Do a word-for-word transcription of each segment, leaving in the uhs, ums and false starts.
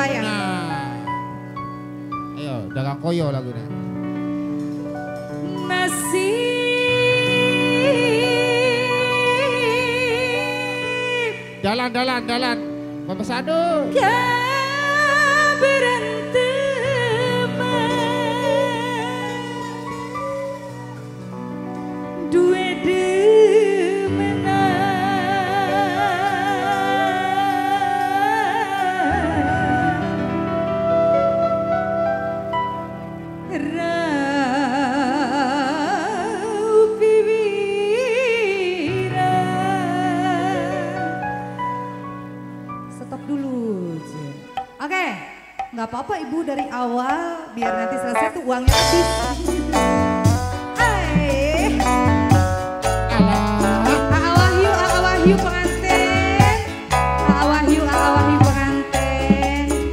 Bayang. Ayo, dagang koyo lagunya. Nasib. Jalan, jalan, jalan. Mempesadu. Kabiran teman. Dua Gak apa-apa ibu dari awal, biar nanti selesai tuh uangnya habis. Hai. Alah. Awahyu, awahyu pengantin. Awahyu, awahyu pengantin.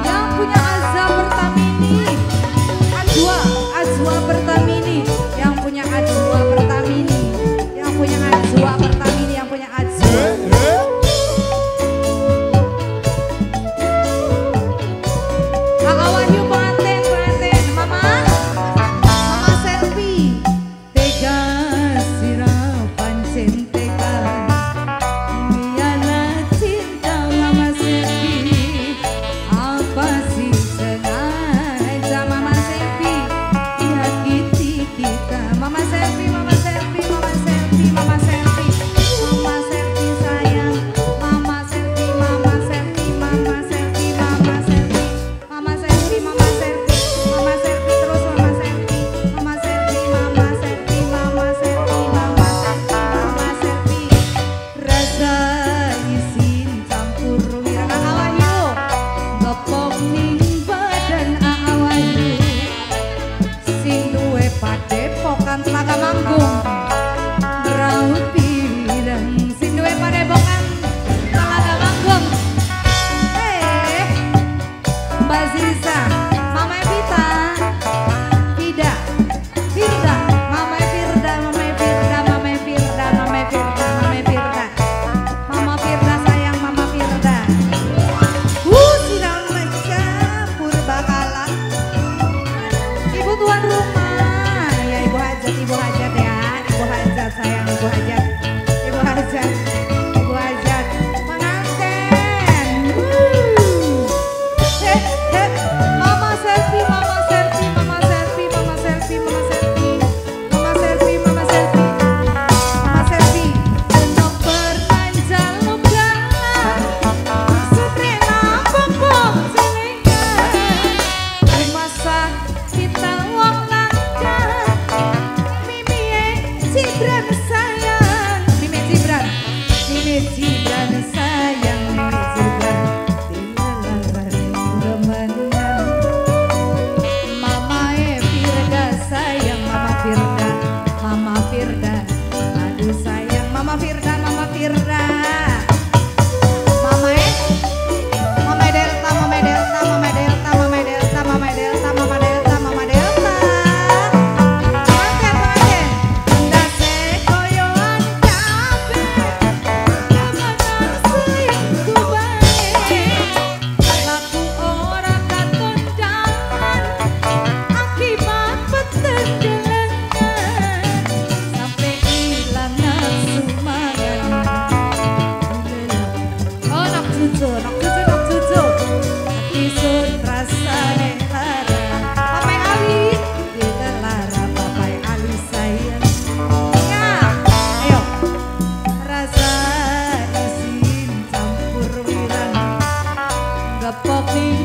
Yang punya Azwa Pertamini. Azwa, Azwa Pertamini. Yang punya Azwa Pertamini. Yang punya Azwa Pertamini. Yang punya Azwa. Pop me.